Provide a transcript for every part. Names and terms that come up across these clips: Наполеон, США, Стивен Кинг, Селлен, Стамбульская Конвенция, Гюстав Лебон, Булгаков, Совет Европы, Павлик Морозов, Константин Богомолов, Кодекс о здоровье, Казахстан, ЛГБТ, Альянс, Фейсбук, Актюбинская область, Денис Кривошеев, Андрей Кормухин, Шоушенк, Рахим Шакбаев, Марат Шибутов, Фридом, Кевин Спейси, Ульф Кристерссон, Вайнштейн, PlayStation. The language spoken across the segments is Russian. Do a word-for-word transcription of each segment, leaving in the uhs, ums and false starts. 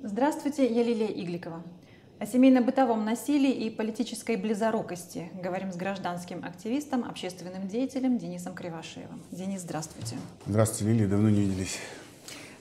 Здравствуйте, я Лилия Игликова. О семейно-бытовом насилии и политической близорукости говорим с гражданским активистом, общественным деятелем Денисом Кривошеевым. Денис, здравствуйте. Здравствуйте, Лилия, давно не виделись.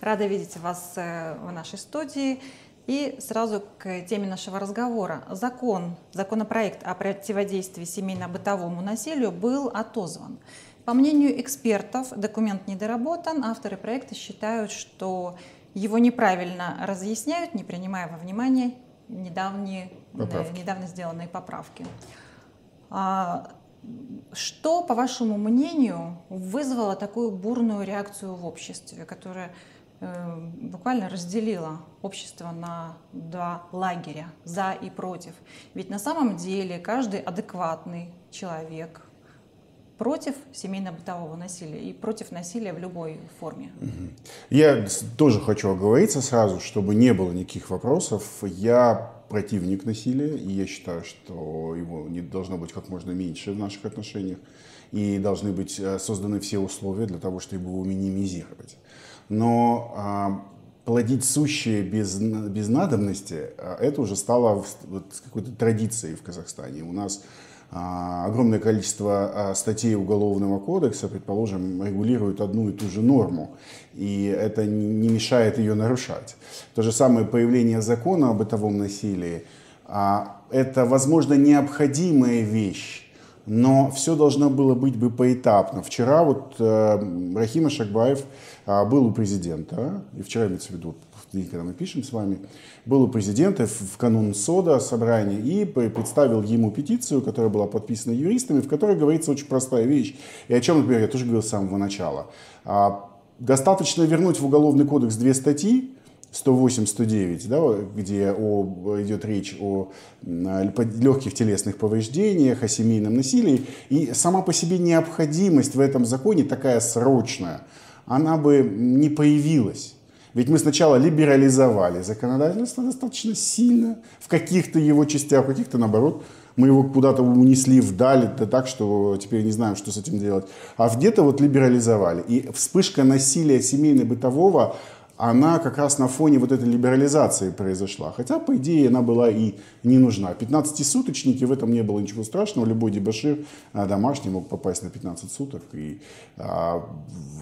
Рада видеть вас в нашей студии. И сразу к теме нашего разговора. Закон, законопроект о противодействии семейно-бытовому насилию был отозван. По мнению экспертов, документ недоработан. Авторы проекта считают, что его неправильно разъясняют, не принимая во внимание недавние, поправки. Да, недавно сделанные поправки. Что, по вашему мнению, вызвало такую бурную реакцию в обществе, которая э, буквально разделила общество на два лагеря, за и против? Ведь на самом деле каждый адекватный человек против семейно-бытового насилия и против насилия в любой форме. Я тоже хочу оговориться сразу, чтобы не было никаких вопросов. Я противник насилия, и я считаю, что его не должно быть как можно меньше в наших отношениях, и должны быть созданы все условия для того, чтобы его минимизировать. Но а, плодить сущее без, без надобности, это уже стало вот, какой-то традицией в Казахстане. У нас огромное количество статей Уголовного кодекса, предположим, регулируют одну и ту же норму, и это не мешает ее нарушать. То же самое появление закона о бытовом насилии – это, возможно, необходимая вещь, но все должно было быть бы поэтапно. Вчера вот Рахим Шакбаев был у президента, и вчера имеется в виду, когда мы пишем с вами, был у президента в канун СОДА собрания и представил ему петицию, которая была подписана юристами, в которой говорится очень простая вещь, и о чем, например, я тоже говорил с самого начала. Достаточно вернуть в Уголовный кодекс две статьи, сто восемь сто девять, да, где о, идет речь о легких телесных повреждениях, о семейном насилии, и сама по себе необходимость в этом законе, такая срочная, она бы не появилась. Ведь мы сначала либерализовали законодательство достаточно сильно, в каких-то его частях, в каких-то наоборот, мы его куда-то унесли вдали, да так, что теперь не знаем, что с этим делать. А где-то вот либерализовали. И вспышка насилия семейно-бытового, она как раз на фоне вот этой либерализации произошла. Хотя, по идее, она была и не нужна. пятнадцатисуточники, в этом не было ничего страшного. Любой дебошир домашний мог попасть на пятнадцать суток. И,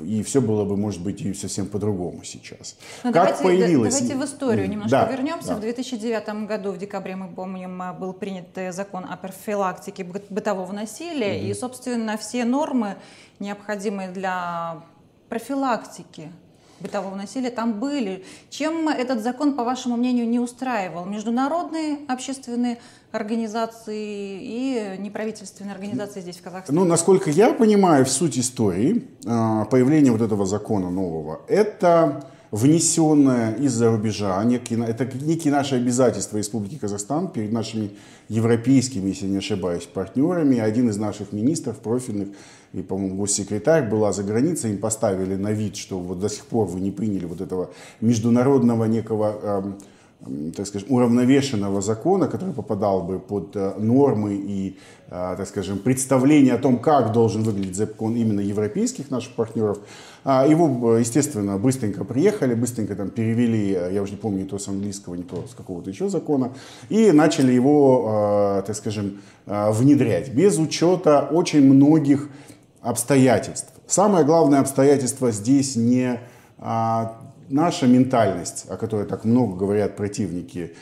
и все было бы, может быть, и совсем по-другому сейчас. Но как давайте, появилось... Давайте в историю немножко да, вернемся. Да. В две тысячи девятом году, в декабре, мы помним, был принят закон о профилактике бытового насилия. Mm-hmm. И, собственно, все нормы, необходимые для профилактики бытового насилия, там были. Чем этот закон, по вашему мнению, не устраивал? Международные общественные организации и неправительственные организации здесь, в Казахстане? Ну, насколько я понимаю, в суть истории появления вот этого закона нового, это внесенное из-за рубежа, это некие наши обязательства Республики Казахстан перед нашими европейскими, если не ошибаюсь, партнерами. Один из наших министров профильных и, по-моему, госсекретарь была за границей, им поставили на вид, что вот до сих пор вы не приняли вот этого международного некого, э, так скажем, уравновешенного закона, который попадал бы под э, нормы и, э, так скажем, представление о том, как должен выглядеть закон именно европейских наших партнеров. А его, естественно, быстренько приехали, быстренько там перевели, я уже не помню, не то с английского, не то с какого-то еще закона, и начали его, э, так скажем, э, внедрять без учета очень многих обстоятельств. Самое главное обстоятельство здесь не а, наша ментальность, о которой так много говорят противники,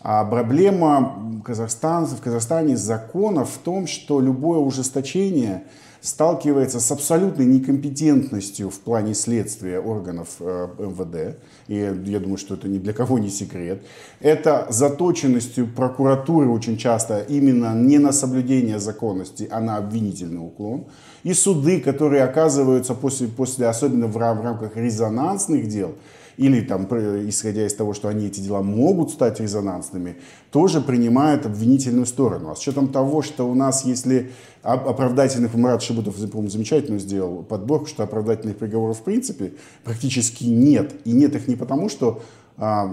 а проблема казахстанцев, в Казахстане закона в том, что любое ужесточение сталкивается с абсолютной некомпетентностью в плане следствия органов э, эм вэ дэ, и я думаю, что это ни для кого не секрет. Это заточенностью прокуратуры очень часто именно не на соблюдение законности, а на обвинительный уклон. И суды, которые оказываются после, после особенно в, рам, в рамках резонансных дел, или там, исходя из того, что они эти дела могут стать резонансными, тоже принимают обвинительную сторону. А с учетом того, что у нас, если оправдательных, Марат Шибутов, по-моему, замечательно сделал подборку, что оправдательных приговоров в принципе практически нет. И нет их не потому, что а,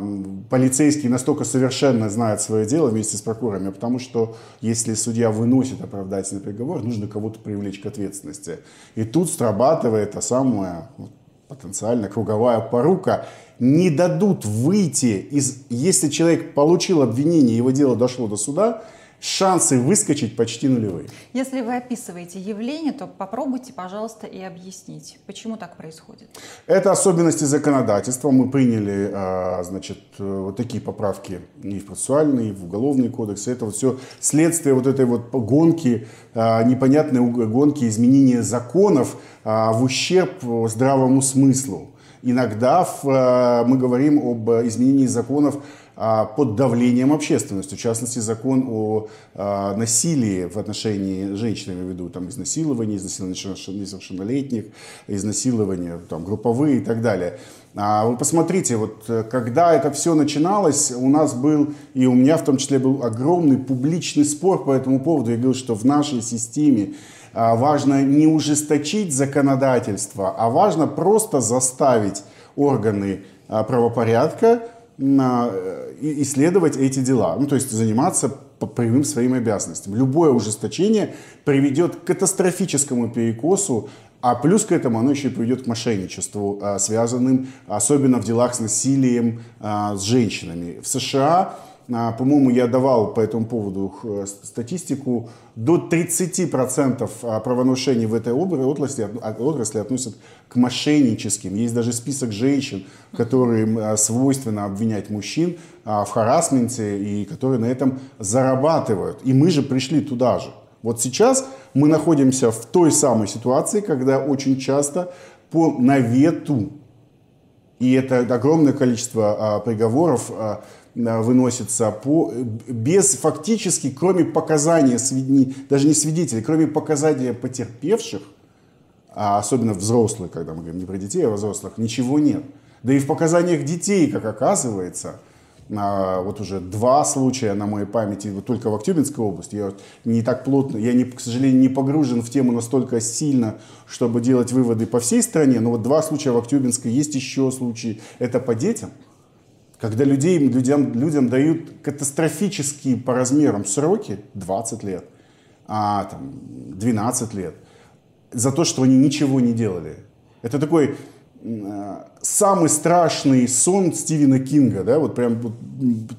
полицейские настолько совершенно знают свое дело вместе с прокурорами, а потому что если судья выносит оправдательный приговор, нужно кого-то привлечь к ответственности. И тут срабатывает та самая... потенциально круговая порука, не дадут выйти из... Если человек получил обвинение, его дело дошло до суда, шансы выскочить почти нулевые. Если вы описываете явление, то попробуйте, пожалуйста, и объяснить, почему так происходит. Это особенности законодательства. Мы приняли, значит, вот такие поправки и в процессуальный, и в уголовный кодекс. Это вот все следствие вот этой вот гонки, непонятной гонки изменения законов в ущерб здравому смыслу. Иногда мы говорим об изменении законов под давлением общественности, в частности, закон о э, насилии в отношении женщин, я имею в виду там, изнасилование, изнасилование несовершеннолетних, изнасилование там, групповые и так далее. А вы посмотрите, вот, когда это все начиналось, у нас был, и у меня в том числе был огромный публичный спор по этому поводу. Я говорил, что в нашей системе а, важно не ужесточить законодательство, а важно просто заставить органы а, правопорядка исследовать эти дела, ну, то есть заниматься по прямым своим обязанностям. Любое ужесточение приведет к катастрофическому перекосу, а плюс к этому оно еще и приведет к мошенничеству, связанным особенно в делах с насилием с женщинами. В США, по-моему, я давал по этому поводу статистику, до тридцати процентов правонарушений в этой отрасли, отрасли относят к мошенническим. Есть даже список женщин, которым свойственно обвинять мужчин в харассменте и которые на этом зарабатывают. И мы же пришли туда же. Вот сейчас мы находимся в той самой ситуации, когда очень часто по навету, и это огромное количество приговоров, выносится по, без фактически, кроме показания, даже не свидетелей, кроме показания потерпевших, а особенно взрослых, когда мы говорим не про детей, а взрослых, ничего нет. Да и в показаниях детей, как оказывается, вот уже два случая на моей памяти, вот только в Актюбинской области, я не так плотно, я, не, к сожалению, не погружен в тему настолько сильно, чтобы делать выводы по всей стране, но вот два случая в Актюбинской, есть еще случаи, это по детям. Когда людей, людям, людям дают катастрофические по размерам сроки, двадцать лет, а, там, двенадцать лет, за то, что они ничего не делали. Это такой э, самый страшный сон Стивена Кинга, да, вот прям вот,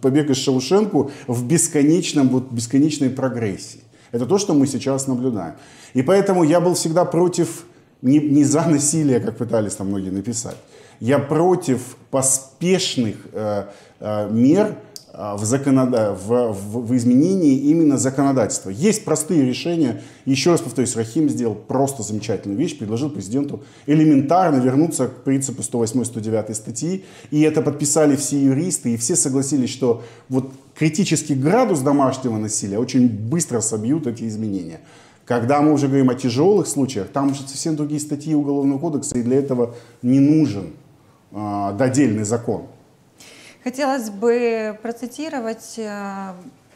побег из Шоушенка в бесконечном, вот, бесконечной прогрессии. Это то, что мы сейчас наблюдаем. И поэтому я был всегда против, не, не за насилие, как пытались там многие написать, я против поспешных э, э, мер э, в, законод... в, в, в изменении именно законодательства. Есть простые решения. Еще раз повторюсь, Рахим сделал просто замечательную вещь, предложил президенту элементарно вернуться к принципу сто восьмой сто девятой статьи. И это подписали все юристы, и все согласились, что вот критический градус домашнего насилия очень быстро собьют эти изменения. Когда мы уже говорим о тяжелых случаях, там уже совсем другие статьи Уголовного кодекса, и для этого не нужен э, додельный закон. Хотелось бы процитировать, э,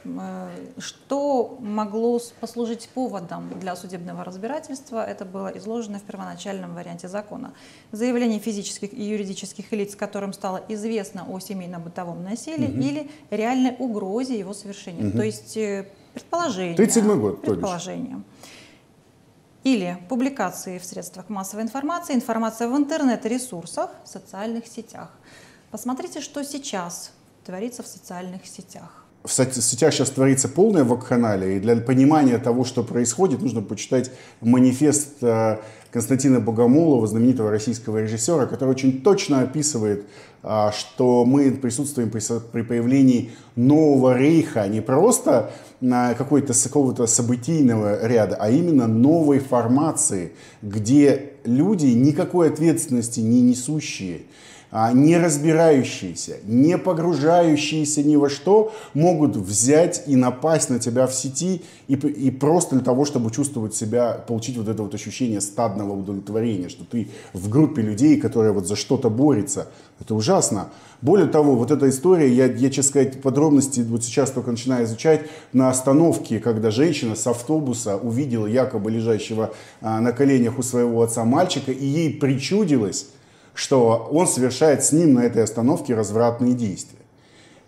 э, что могло послужить поводом для судебного разбирательства. Это было изложено в первоначальном варианте закона. Заявление физических и юридических лиц, которым стало известно о семейно-бытовом насилии, угу. или реальной угрозе его совершения. Угу. То есть... Предположение. тридцать седьмой год, предположение. Или публикации в средствах массовой информации, информация в интернет-ресурсах, в социальных сетях. Посмотрите, что сейчас творится в социальных сетях. В сетях сейчас творится полная вакханалия, и для понимания того, что происходит, нужно почитать манифест Константина Богомолова, знаменитого российского режиссера, который очень точно описывает, что мы присутствуем при появлении нового рейха, не просто какой-то какого-то событийного ряда, а именно новой формации, где люди, никакой ответственности не несущие, не разбирающиеся, не погружающиеся ни во что, могут взять и напасть на тебя в сети и, и просто для того, чтобы чувствовать себя, получить вот это вот ощущение стадного удовлетворения, что ты в группе людей, которые вот за что-то борются. Это ужасно. Более того, вот эта история, я, я честно сказать, подробности вот сейчас только начинаю изучать, на остановке, когда женщина с автобуса увидела якобы лежащего а, на коленях у своего отца мальчика, и ей причудилось, что он совершает с ним на этой остановке развратные действия.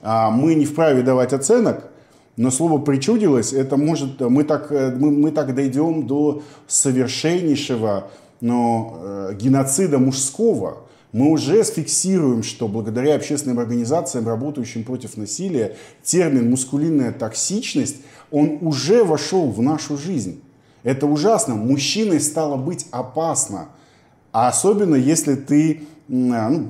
Мы не вправе давать оценок, но слово «причудилось» это может, мы так, мы, мы так дойдем до совершеннейшего но э, геноцида мужского мы уже фиксируем, что благодаря общественным организациям, работающим против насилия, термин «мускулинная токсичность», он уже вошел в нашу жизнь. Это ужасно. Мужчиной стало быть опасно. А особенно, если ты ну,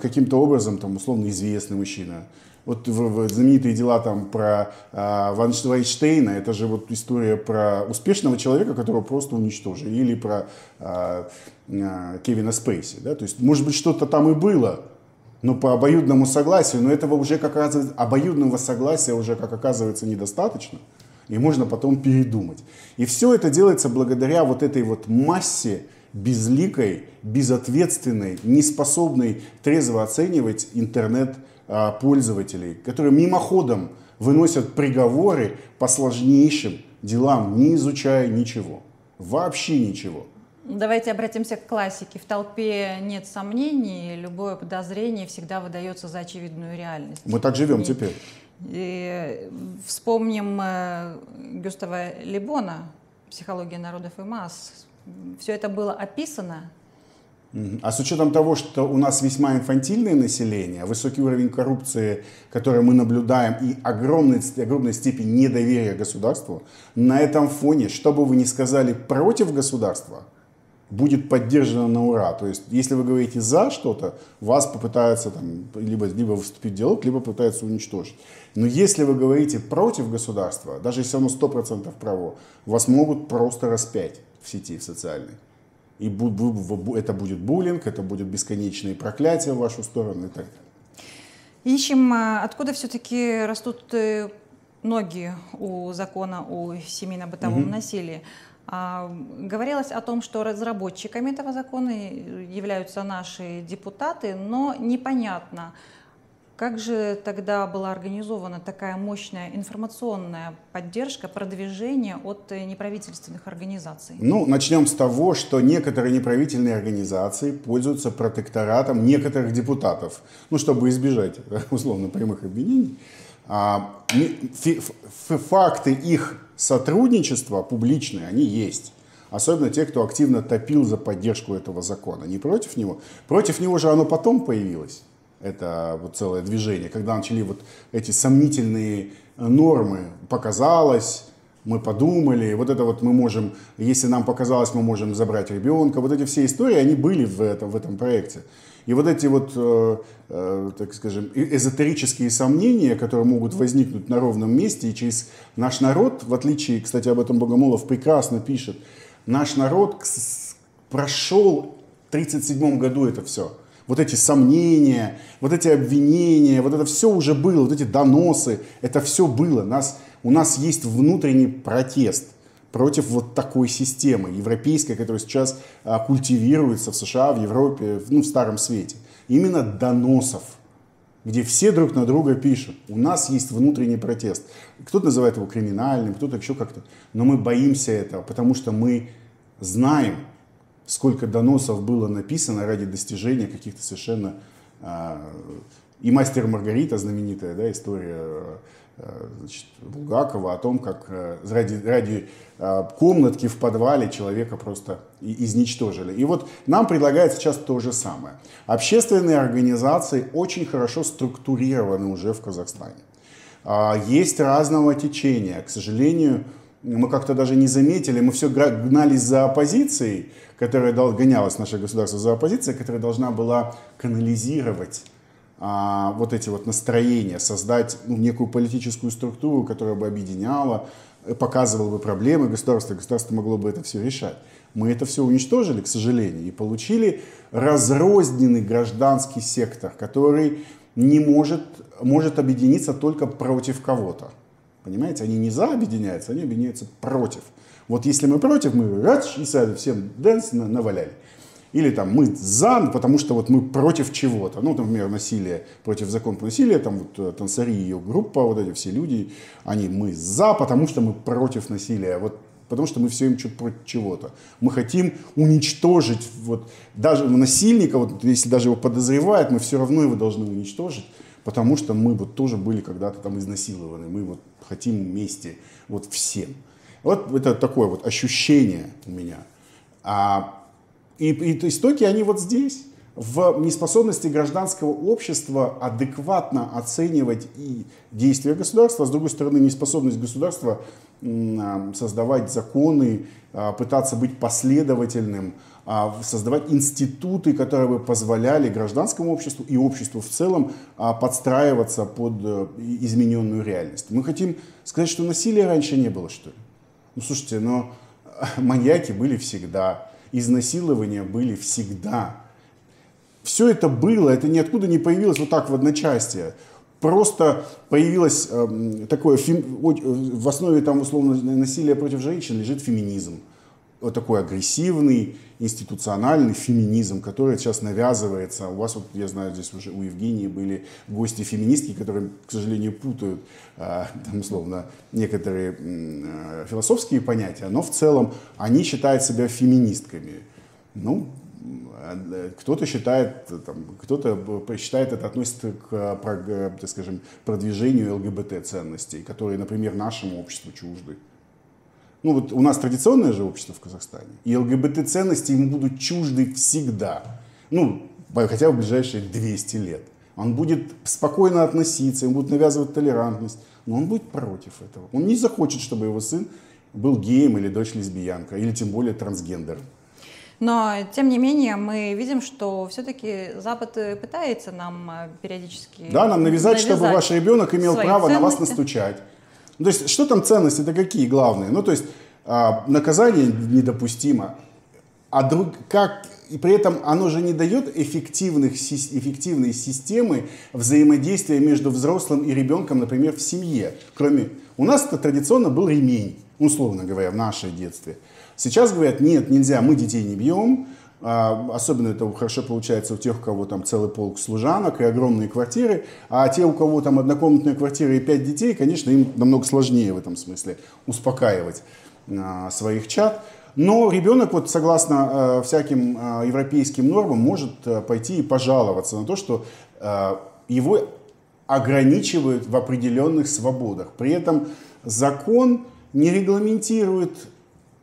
каким-то образом, там, условно, известный мужчина. Вот знаменитые дела там про э, Вайнштейна, это же вот история про успешного человека, которого просто уничтожили, или про э, э, Кевина Спейси, да? То есть, может быть, что-то там и было, но по обоюдному согласию, но этого уже как раз обоюдного согласия уже, как оказывается, недостаточно, и можно потом передумать. И все это делается благодаря вот этой вот массе безликой, безответственной, неспособной трезво оценивать интернет пользователей, которые мимоходом выносят приговоры по сложнейшим делам, не изучая ничего, вообще ничего. Давайте обратимся к классике. В толпе нет сомнений, любое подозрение всегда выдается за очевидную реальность. Мы так живем и, теперь. И вспомним Гюстава Лебона, «Психология народов и масс». Все это было описано. А с учетом того, что у нас весьма инфантильное население, высокий уровень коррупции, который мы наблюдаем, и огромной, огромной степень недоверия государству, на этом фоне, что бы вы ни сказали против государства, будет поддержано на ура. То есть, если вы говорите «за» что-то, вас попытаются там, либо, либо вступить в диалог, либо пытаются уничтожить. Но если вы говорите «против государства», даже если оно сто процентов право, вас могут просто распять в сети, в социальной. И это будет буллинг, это будут бесконечные проклятия в вашу сторону и так далее. Ищем, откуда все-таки растут ноги у закона о семейно-бытовом угу. насилии. Говорилось о том, что разработчиками этого закона являются наши депутаты, но непонятно, как же тогда была организована такая мощная информационная поддержка, продвижение от неправительственных организаций? Ну, начнем с того, что некоторые неправительные организации пользуются протекторатом некоторых депутатов, ну, чтобы избежать, условно, прямых обвинений. Факты их сотрудничества публичные, они есть. Особенно те, кто активно топил за поддержку этого закона, не против него. Против него же оно потом появилось. Это вот целое движение, когда начали вот эти сомнительные нормы, показалось, мы подумали, вот это вот мы можем, если нам показалось, мы можем забрать ребенка, вот эти все истории, они были в этом, в этом проекте. И вот эти вот, э, э, так скажем, эзотерические сомнения, которые могут возникнуть на ровном месте, и через наш народ, в отличие, кстати, об этом Богомолов прекрасно пишет, наш народ прошел в тридцать седьмом году это все. Вот эти сомнения, вот эти обвинения, вот это все уже было, вот эти доносы, это все было. Нас, у нас есть внутренний протест против вот такой системы европейской, которая сейчас а, культивируется в США, в Европе, в, ну, в Старом Свете. Именно доносов, где все друг на друга пишут. У нас есть внутренний протест. Кто-то называет его криминальным, кто-то еще как-то. Но мы боимся этого, потому что мы знаем, сколько доносов было написано ради достижения каких-то совершенно... И «Мастер и Маргарита», знаменитая, да, история, значит, Булгакова о том, как ради, ради комнатки в подвале человека просто изничтожили. И вот нам предлагают сейчас то же самое. Общественные организации очень хорошо структурированы уже в Казахстане. Есть разного течения, к сожалению... Мы как-то даже не заметили, мы все гнались за оппозицией, которая гонялась наше государство за оппозицией, которая должна была канализировать а, вот эти вот настроения, создать ну, некую политическую структуру, которая бы объединяла, показывала бы проблемы государства, государство могло бы это все решать. Мы это все уничтожили, к сожалению, и получили разрозненный гражданский сектор, который не может, может объединиться только против кого-то. Понимаете, они не за объединяются, они объединяются против. Вот если мы против, мы раз и сразу всем дэнс наваляли. Или там мы за, потому что вот мы против чего-то. Ну, например, насилие, против закона насилия, там вот танцари, ее группа, вот эти все люди, они мы за, потому что мы против насилия, вот потому что мы все им против чего-то. Мы хотим уничтожить, вот даже насильника, вот если даже его подозревают, мы все равно его должны уничтожить. Потому что мы вот тоже были когда-то там изнасилованы, мы вот хотим вместе, вот всем. Вот это такое вот ощущение у меня. А, И, и истоки, они вот здесь, в неспособности гражданского общества адекватно оценивать и действия государства, а с другой стороны, неспособность государства создавать законы, пытаться быть последовательным, создавать институты, которые бы позволяли гражданскому обществу и обществу в целом подстраиваться под измененную реальность. Мы хотим сказать, что насилия раньше не было, что ли? Ну, слушайте, но маньяки были всегда, изнасилования были всегда. Все это было, это ниоткуда не появилось вот так в одночасье. Просто появилось э, такое, фем... в основе там условно насилия против женщин лежит феминизм. Вот такой агрессивный, институциональный феминизм, который сейчас навязывается. У вас, вот, я знаю, здесь уже у Евгении были гости-феминистки, которые, к сожалению, путают э, там, условно, некоторые э, философские понятия, но в целом они считают себя феминистками. Ну, кто-то считает, кто-то считает, это относится к, так скажем, продвижению ЛГБТ ценностей, которые, например, нашему обществу чужды. Ну вот у нас традиционное же общество в Казахстане, и ЛГБТ ценности им будут чужды всегда, ну хотя бы в ближайшие двести лет. Он будет спокойно относиться, ему будут навязывать толерантность, но он будет против этого. Он не захочет, чтобы его сын был геем или дочь лесбиянка, или тем более трансгендером. Но, тем не менее, мы видим, что все-таки Запад пытается нам периодически... Да, нам навязать, навязать чтобы ваш ребенок имел право ценности. На вас настучать. Ну, то есть, что там ценности, это какие главные? Ну, то есть, наказание недопустимо, а друг, как... И при этом оно же не дает эффективных, эффективной системы взаимодействия между взрослым и ребенком, например, в семье. Кроме... У нас это традиционно был ремень, условно говоря, в нашем детстве. Сейчас говорят, нет, нельзя, мы детей не бьем, особенно это хорошо получается у тех, у кого там целый полк служанок и огромные квартиры, а те, у кого там однокомнатная квартира и пять детей, конечно, им намного сложнее в этом смысле успокаивать своих чад. Но ребенок, вот, согласно всяким европейским нормам, может пойти и пожаловаться на то, что его ограничивают в определенных свободах. При этом закон не регламентирует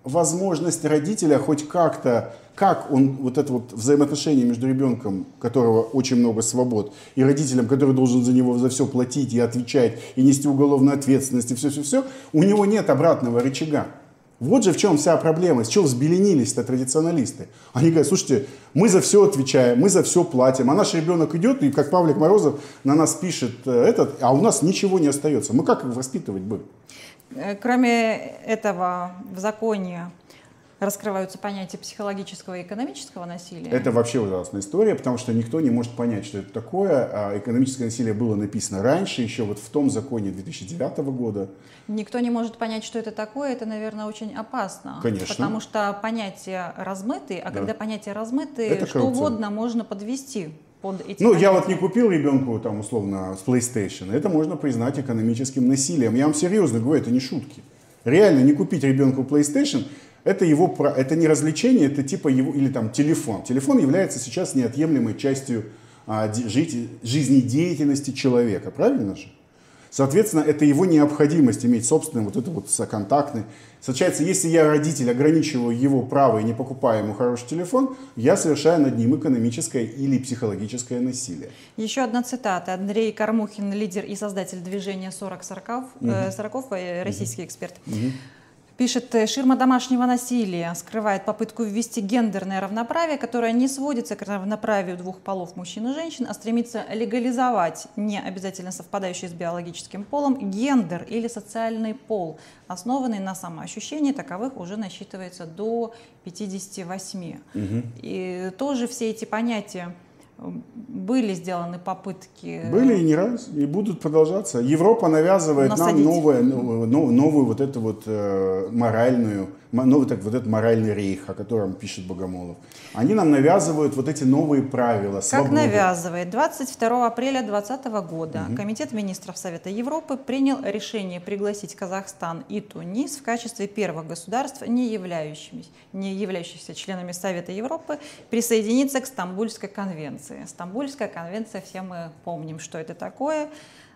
возможность родителя хоть как-то, как он, вот это вот взаимоотношение между ребенком, которого очень много свобод, и родителем, который должен за него за все платить и отвечать, и нести уголовную ответственность, и все-все-все, у него нет обратного рычага. Вот же в чем вся проблема, с чего взбеленились-то традиционалисты. Они говорят, слушайте, мы за все отвечаем, мы за все платим, а наш ребенок идет, и как Павлик Морозов на нас пишет этот, а у нас ничего не остается. Мы как их воспитывать будем? Кроме этого, в законе раскрываются понятия психологического и экономического насилия. Это вообще ужасная история, потому что никто не может понять, что это такое. Экономическое насилие было написано раньше, еще вот в том законе две тысячи девятого года. Никто не может понять, что это такое. Это, наверное, очень опасно. Конечно. Потому что понятия размыты, а да. Когда понятия размыты, это что коррупция. Угодно можно подвести. Под эти ну, понятия. Я вот не купил ребенку, там, условно, с PlayStation. Это можно признать экономическим насилием. Я вам серьезно говорю, это не шутки. Реально, не купить ребенку PlayStation, это, его, это не развлечение, это типа его, или там телефон. Телефон является сейчас неотъемлемой частью а, жить, жизнедеятельности человека, правильно же? Соответственно, это его необходимость иметь собственный вот этот вот соконтактный. Соответственно, если я, родитель, ограничиваю его право и не покупаю ему хороший телефон, я совершаю над ним экономическое или психологическое насилие. Еще одна цитата. Андрей Кормухин, лидер и создатель движения сорок сорок, угу. э, российский угу. эксперт, угу. пишет, ширма домашнего насилия скрывает попытку ввести гендерное равноправие, которое не сводится к равноправию двух полов мужчин и женщин, а стремится легализовать не обязательно совпадающий с биологическим полом гендер или социальный пол, основанный на самоощущении, таковых уже насчитывается до пятидесяти восьми. Угу. И тоже все эти понятия. Были сделаны попытки. Были и не раз, и будут продолжаться. Европа навязывает Насадить. нам новое, новую, новую вот эту вот моральную, новый, так, вот этот моральный рейх, о котором пишет Богомолов. Они нам навязывают вот эти новые правила. Свободы. Как навязывает? двадцать второго апреля две тысячи двадцатого года угу. Комитет министров Совета Европы принял решение пригласить Казахстан и Тунис в качестве первых государств, не являющихся, не являющихся членами Совета Европы, присоединиться к Стамбульской конвенции. Стамбульская конвенция, все мы помним, что это такое.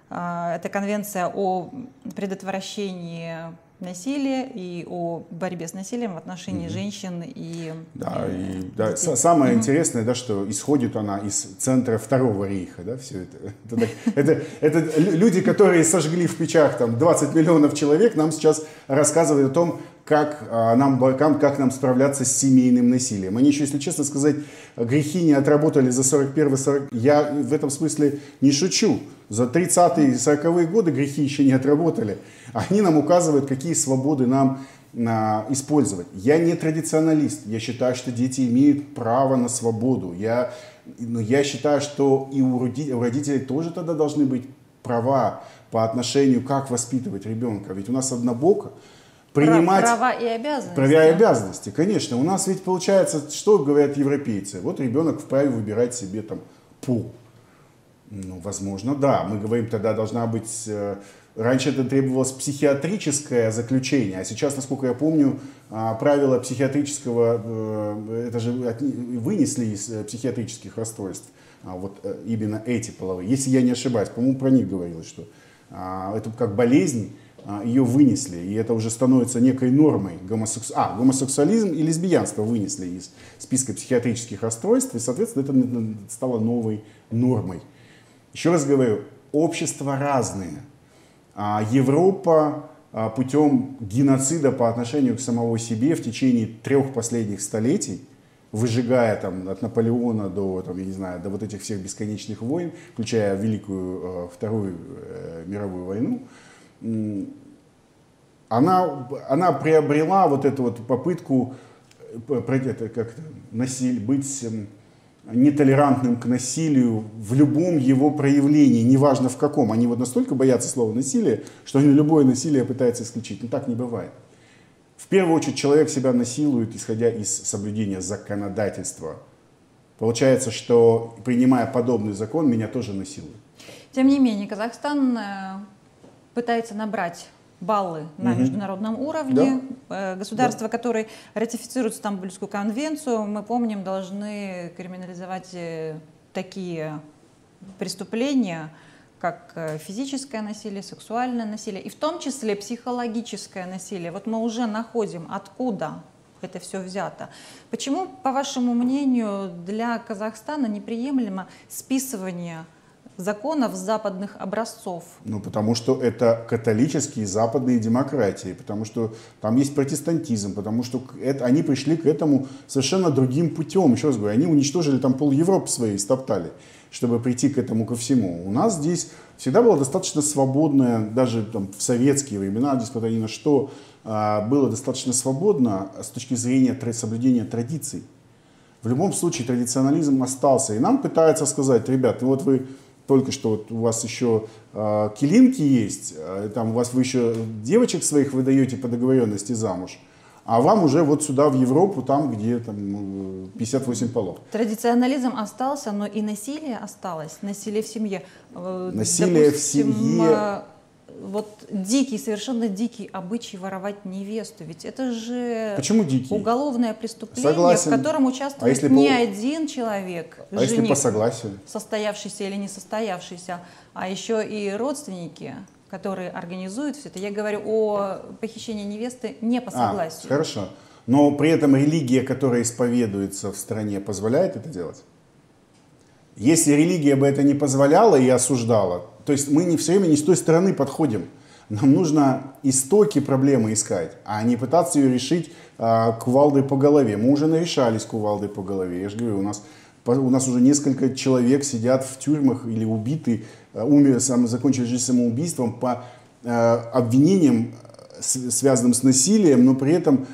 Это конвенция о предотвращении насилие и о борьбе с насилием в отношении mm-hmm. женщин и, да, и, и да. Самое mm-hmm. интересное, да, что исходит она из центра Второго рейха. Да, все это. Это, это, это люди, которые сожгли в печах там, двадцать миллионов человек, нам сейчас рассказывают о том, как нам, как нам справляться с семейным насилием. Они еще, если честно сказать, грехи не отработали за сорок первый сорок... Я в этом смысле не шучу. За тридцатые и сороковые годы грехи еще не отработали. Они нам указывают, какие свободы нам а, использовать. Я не традиционалист. Я считаю, что дети имеют право на свободу. Я, но я считаю, что и у родителей тоже тогда должны быть права по отношению, как воспитывать ребенка. Ведь у нас однобоко. Принимать права и обязанности. Права и обязанности, конечно. У нас ведь получается, что говорят европейцы? Вот ребенок вправе выбирать себе там пол. Ну, возможно, да. Мы говорим, тогда должна быть... Раньше это требовалось психиатрическое заключение, а сейчас, насколько я помню, правила психиатрического... Это же вынесли из психиатрических расстройств. Вот именно эти половые. Если я не ошибаюсь, по-моему, про них говорилось, что это как болезнь, ее вынесли, и это уже становится некой нормой. Гомосекс... А, гомосексуализм и лесбиянство вынесли из списка психиатрических расстройств, и, соответственно, это стало новой нормой. Еще раз говорю, общества разные. А Европа путем геноцида по отношению к самому себе в течение трех последних столетий, выжигая там, от Наполеона до, там, я не знаю, до вот этих всех бесконечных войн, включая Великую Вторую мировую войну, Она, она приобрела вот эту вот попытку это, как насиль, быть нетолерантным к насилию в любом его проявлении, неважно в каком. Они вот настолько боятся слова «насилие», что они любое насилие пытаются исключить. Но так не бывает. В первую очередь человек себя насилует, исходя из соблюдения законодательства. Получается, что, принимая подобный закон, меня тоже насилуют. Тем не менее, Казахстан... пытается набрать баллы на угу. международном уровне. Да. Государства, да. которые ратифицируют Стамбульскую конвенцию, мы помним, должны криминализовать такие преступления, как физическое насилие, сексуальное насилие, и в том числе психологическое насилие. Вот мы уже находим, откуда это все взято. Почему, по вашему мнению, для Казахстана неприемлемо списывание законов западных образцов? Ну, потому что это католические западные демократии, потому что там есть протестантизм, потому что это, они пришли к этому совершенно другим путем. Еще раз говорю, они уничтожили там пол Европы своей, стоптали, чтобы прийти к этому ко всему. У нас здесь всегда было достаточно свободное, даже там, в советские времена, несмотря ни на что, было достаточно свободно с точки зрения соблюдения традиций. В любом случае традиционализм остался. И нам пытаются сказать, ребят, вот вы... Только что вот у вас еще э, килинки есть, э, там у вас вы еще девочек своих выдаете по договоренности замуж, а вам уже вот сюда, в Европу, там, где там, пятьдесят восемь полов. Традиционализм остался, но и насилие осталось, насилие в семье. Насилие Допустим, в семье... Вот дикий, совершенно дикий обычай воровать невесту. Ведь это же Почему дикий? Уголовное преступление, Согласен. в котором участвует а не по... один человек, а жених, если по согласию? Состоявшийся или не состоявшийся, а еще и родственники, которые организуют все это. Я говорю о похищении невесты не по согласию. А, хорошо. Но при этом религия, которая исповедуется в стране, позволяет это делать? Если религия бы это не позволяла и осуждала, то есть мы не все время не с той стороны подходим. Нам нужно истоки проблемы искать, а не пытаться ее решить а, кувалдой по голове. Мы уже нарешались кувалдой по голове. Я же говорю, у нас, у нас уже несколько человек сидят в тюрьмах или убиты, умер, сам, закончили жизнь самоубийством по а, обвинениям, с, связанным с насилием, но при этом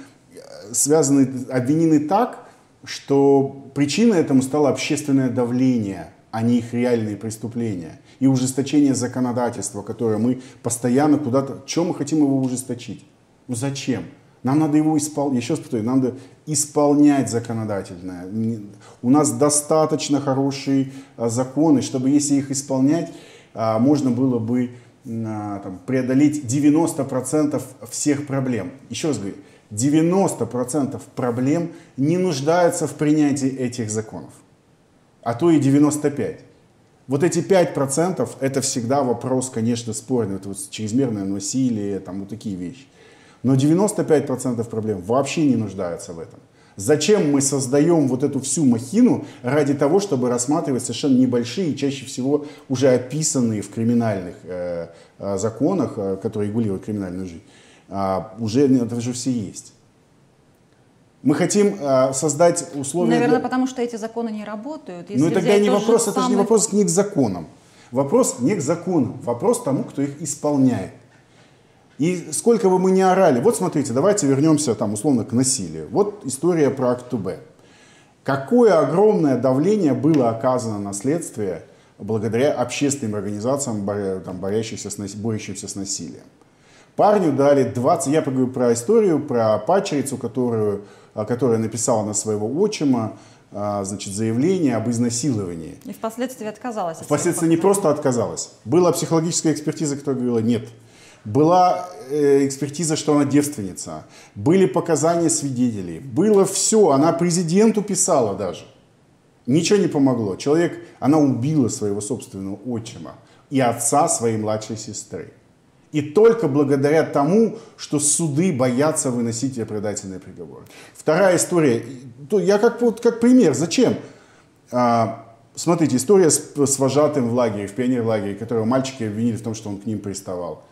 связаны, обвинены так, что причиной этому стало общественное давление, а не их реальные преступления. И ужесточение законодательства, которое мы постоянно куда-то... Чем мы хотим его ужесточить? Ну зачем? Нам надо его исполнять. Еще раз повторю, нам надо исполнять законодательное. У нас достаточно хорошие законы, чтобы, если их исполнять, можно было бы там, преодолеть девяносто процентов всех проблем. Еще раз говорю, девяносто процентов проблем не нуждаются в принятии этих законов. А то и девяносто пять процентов. Вот эти пять процентов это всегда вопрос, конечно, спорный. Это вот чрезмерное насилие, там вот такие вещи. Но девяносто пять процентов проблем вообще не нуждаются в этом. Зачем мы создаем вот эту всю махину ради того, чтобы рассматривать совершенно небольшие, чаще всего уже описанные в криминальных э, законах, которые регулируют криминальную жизнь, а, уже это же все есть. Мы хотим э, создать условия... Наверное, для... потому что эти законы не работают. Если ну тогда не вопрос, это самый... же не вопрос не к законам. Вопрос не к законам, вопрос тому, кто их исполняет. И сколько бы мы ни орали, вот смотрите, давайте вернемся там условно к насилию. Вот история про Актубе. Какое огромное давление было оказано на следствие благодаря общественным организациям, там, борящихся с, борющимся с насилием. Парню дали двадцать, я поговорю про историю, про падчерицу, которую, которая написала на своего отчима, значит, заявление об изнасиловании. И впоследствии отказалась. От впоследствии не просто отказалась. Была психологическая экспертиза, которая говорила «нет». Была экспертиза, что она девственница. Были показания свидетелей. Было все. Она президенту писала даже. Ничего не помогло. Человек, она убила своего собственного отчима и отца своей младшей сестры. И только благодаря тому, что суды боятся выносить оправдательные приговоры. Вторая история. Я как, вот, как пример. Зачем? А, смотрите, история с, с вожатым в лагере, в пионерлагере, которого мальчики обвинили в том, что он к ним приставал.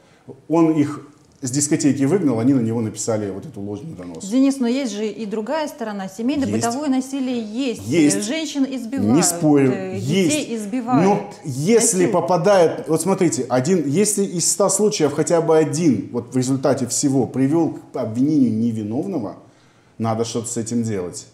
Он их с дискотеки выгнал, они на него написали вот эту ложную донос. Денис, но есть же и другая сторона. Семейное бытовое насилие есть. Есть. Женщин избивают. Не спорю. Детей избивают. Но если насилие попадает... Вот смотрите, один, если из ста случаев хотя бы один вот в результате всего привел к обвинению невиновного, надо что-то с этим делать.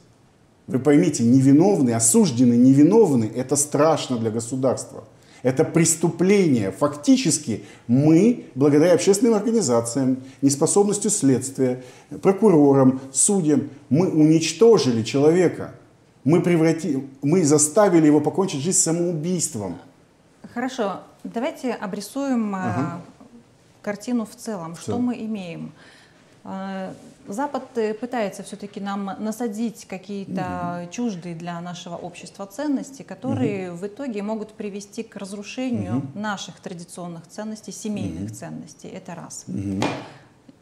Вы поймите, невиновный, осужденный невиновный, это страшно для государства. Это преступление. Фактически мы, благодаря общественным организациям, неспособностью следствия, прокурорам, судьям, мы уничтожили человека. Мы превратили, мы заставили его покончить жизнь самоубийством. Хорошо. Давайте обрисуем ага. картину в целом. Что, что мы имеем? Запад пытается все-таки нам насадить какие-то угу. чуждые для нашего общества ценности, которые угу. в итоге могут привести к разрушению угу. наших традиционных ценностей, семейных угу. ценностей. Это раз. Угу.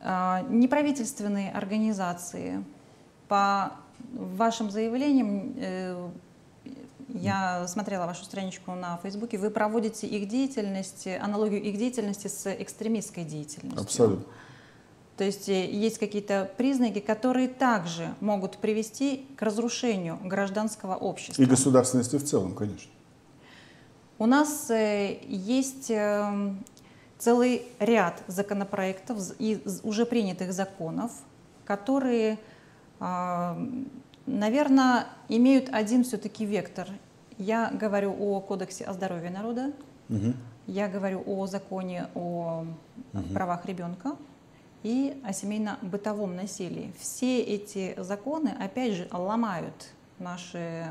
А, неправительственные организации, по вашим заявлениям, э, я смотрела вашу страничку на Фейсбуке, вы проводите их деятельность, аналогию их деятельности с экстремистской деятельностью. Абсолютно. То есть есть какие-то признаки, которые также могут привести к разрушению гражданского общества. И государственности в целом, конечно. У нас есть целый ряд законопроектов и уже принятых законов, которые, наверное, имеют один все-таки вектор. Я говорю о Кодексе о здоровье народа, угу. я говорю о законе о угу. правах ребенка и о семейно-бытовом насилии. Все эти законы, опять же, ломают наши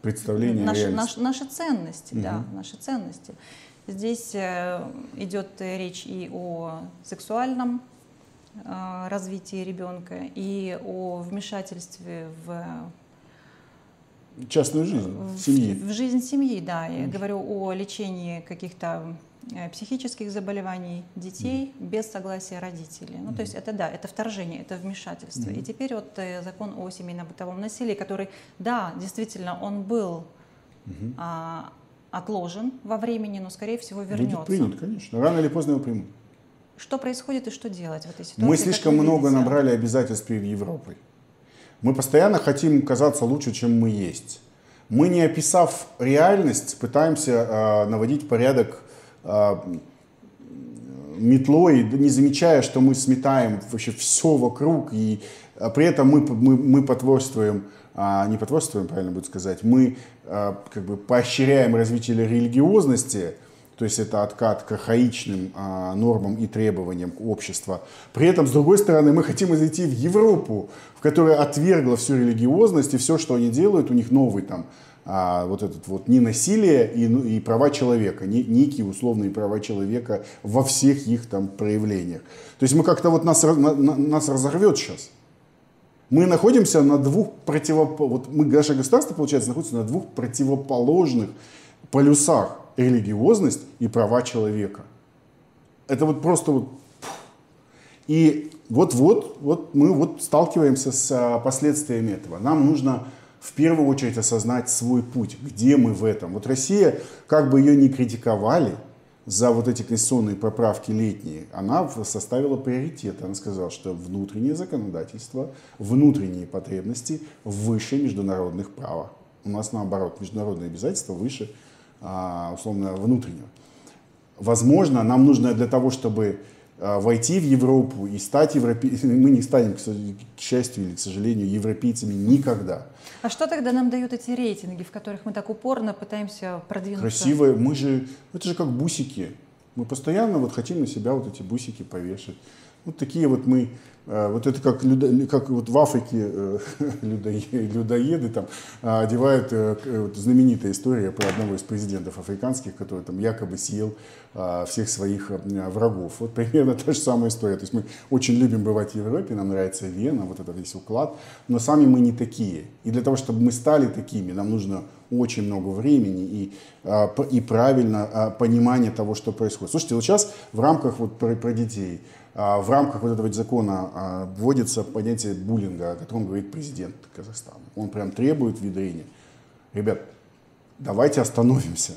представления, наши, наши, наши ценности, угу. да, наши ценности. Здесь идет речь и о сексуальном э, развитии ребенка, и о вмешательстве в частную жизнь в, семьи. В жизнь семьи, да. Я Конечно. говорю о лечении каких-то психических заболеваний детей mm. без согласия родителей. Mm. Ну, то есть это да, это вторжение, это вмешательство. Mm. И теперь вот закон о семейно-бытовом насилии, который, да, действительно, он был mm-hmm. а, отложен во времени, но, скорее всего, вернется. Будет принят, конечно. Рано или поздно его примут. Что происходит и что делать в этой ситуации? Мы слишком много видите? набрали обязательств перед Европой. Мы постоянно хотим казаться лучше, чем мы есть. Мы, не описав реальность, пытаемся а, наводить порядок метлой, не замечая, что мы сметаем вообще все вокруг, и при этом мы, мы, мы потворствуем, не потворствуем, правильно будет сказать, мы как бы поощряем развитие религиозности, то есть это откат к архаичным нормам и требованиям общества. При этом, с другой стороны, мы хотим зайти в Европу, в которой отвергла всю религиозность, и все, что они делают, у них новый там, А, вот этот вот не насилие и, и права человека, не, некие условные права человека во всех их там проявлениях. То есть мы как-то вот нас, на, нас разорвет сейчас. Мы находимся на двух противоположных, вот мы, наше государство, получается, находится на двух противоположных полюсах: религиозность и права человека. Это вот просто вот. И вот-вот вот мы вот сталкиваемся с последствиями этого. Нам нужно в первую очередь осознать свой путь, где мы в этом. Вот Россия, как бы ее ни критиковали за вот эти конституционные поправки летние, она составила приоритет. Она сказала, что внутреннее законодательство, внутренние потребности выше международных права. У нас наоборот, международные обязательства выше, условно, внутреннего. Возможно, нам нужно для того, чтобы войти в Европу и стать европейцами, мы не станем, к счастью или к сожалению, европейцами никогда. А что тогда нам дают эти рейтинги, в которых мы так упорно пытаемся продвинуться? Красивые, мы же, это же как бусики. Мы постоянно вот хотим на себя вот эти бусики повешать. Вот такие вот мы, вот это как, людо, как вот в Африке людоеды там одевают, вот знаменитая история про одного из президентов африканских, который там якобы съел всех своих врагов. Вот примерно та же самая история. То есть мы очень любим бывать в Европе, нам нравится Вена, вот этот весь уклад, но сами мы не такие. И для того, чтобы мы стали такими, нам нужно очень много времени и, и правильно понимание того, что происходит. Слушайте, вот сейчас в рамках вот про, про детей, в рамках вот этого закона вводится понятие буллинга, о котором говорит президент Казахстана. Он прям требует внедрения. Ребят, давайте остановимся.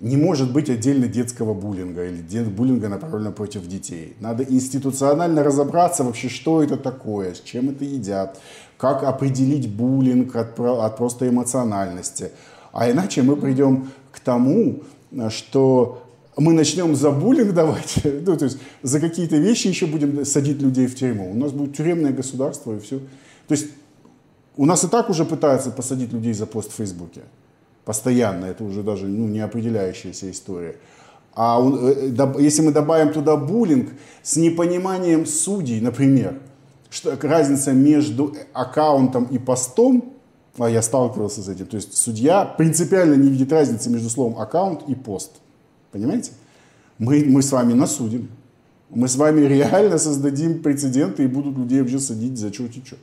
Не может быть отдельно детского буллинга или буллинга, направленного против детей. Надо институционально разобраться вообще, что это такое, с чем это едят, как определить буллинг от, от просто эмоциональности. А иначе мы придем к тому, что мы начнем за буллинг давать, ну, то есть за какие-то вещи еще будем садить людей в тюрьму. У нас будет тюремное государство и все. То есть у нас и так уже пытаются посадить людей за пост в Фейсбуке. Постоянно. Это уже даже ну, не определяющаяся история. А если мы добавим туда буллинг с непониманием судей, например, что разница между аккаунтом и постом, а я сталкивался с этим, то есть судья принципиально не видит разницы между словом аккаунт и пост. Понимаете? Мы, мы с вами насудим. Мы с вами реально создадим прецеденты и будут людей вообще садить за чё-то чё.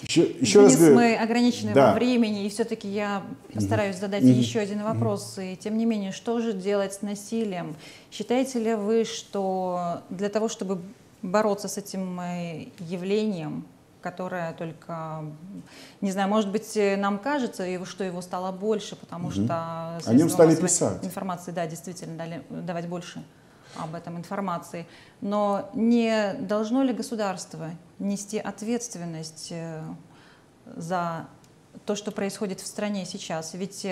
Еще, еще раз говорю, мы ограничены да. во времени, и все-таки я постараюсь mm-hmm. задать mm-hmm. еще один вопрос. Mm-hmm. И тем не менее, что же делать с насилием? Считаете ли вы, что для того, чтобы бороться с этим явлением, которое только, не знаю, может быть, нам кажется, что его стало больше, потому угу. что... О нем стали писать. Информации, да, действительно, дали, давать больше об этом информации. Но не должно ли государство нести ответственность за то, что происходит в стране сейчас? Ведь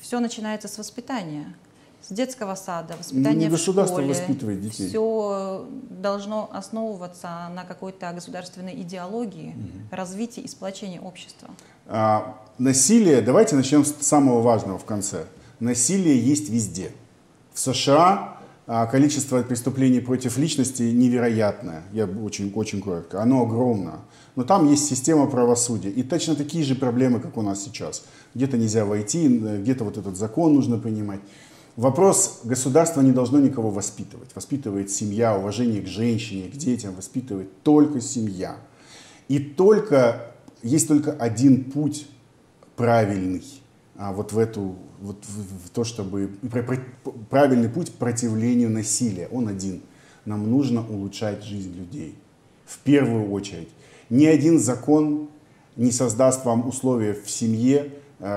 все начинается с воспитания. С детского сада, воспитания в школе. Государство воспитывает детей. Все должно основываться на какой-то государственной идеологии, угу. развитии и сплочении общества. А, насилие, давайте начнем с самого важного в конце. Насилие есть везде. В США а, количество преступлений против личности невероятное. Я очень, очень коротко. Оно огромное. Но там есть система правосудия. И точно такие же проблемы, как у нас сейчас. Где-то нельзя войти, где-то вот этот закон нужно принимать. Вопрос, государство не должно никого воспитывать. Воспитывает семья, уважение к женщине, к детям, воспитывает только семья. И только, есть только один путь правильный, а вот в эту, вот в, в то, чтобы, правильный путь противлению насилия, он один. Нам нужно улучшать жизнь людей, в первую очередь. Ни один закон не создаст вам условия в семье,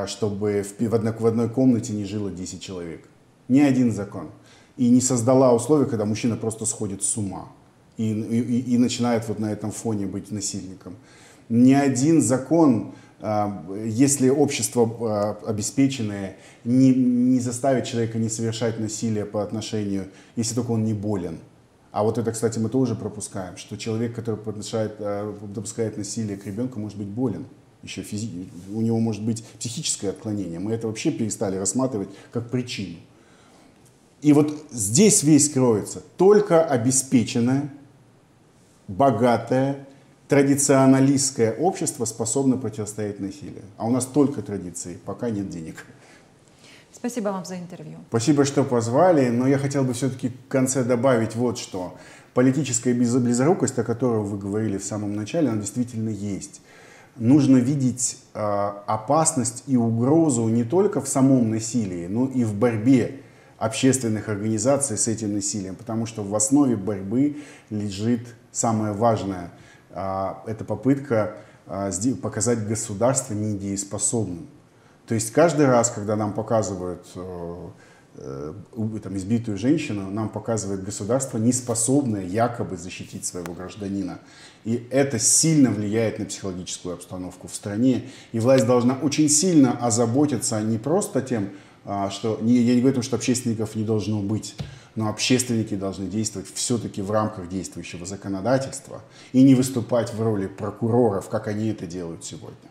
чтобы в, в, одной, в одной комнате не жило десять человек. Ни один закон. И не создала условия, когда мужчина просто сходит с ума и, и, и начинает вот на этом фоне быть насильником. Ни один закон, если общество обеспеченное, не, не заставит человека не совершать насилие по отношению, если только он не болен. А вот это, кстати, мы тоже пропускаем, что человек, который допускает насилие к ребенку, может быть болен. Еще физи... У него может быть психическое отклонение. Мы это вообще перестали рассматривать как причину. И вот здесь весь кроется. Только обеспеченное, богатое, традиционалистское общество способно противостоять насилию. А у нас только традиции, пока нет денег. Спасибо вам за интервью. Спасибо, что позвали. Но я хотел бы все-таки в конце добавить вот что. Политическая близорукость, о которой вы говорили в самом начале, она действительно есть. Нужно видеть э, опасность и угрозу не только в самом насилии, но и в борьбе общественных организаций с этим насилием, потому что в основе борьбы лежит Самое важное – это попытка показать государство недееспособным. То есть каждый раз, когда нам показывают там, избитую женщину, нам показывает государство, неспособное якобы защитить своего гражданина. И это сильно влияет на психологическую обстановку в стране. И власть должна очень сильно озаботиться не просто тем, что... Я не говорю о том, что общественников не должно быть, но общественники должны действовать все-таки в рамках действующего законодательства и не выступать в роли прокуроров, как они это делают сегодня.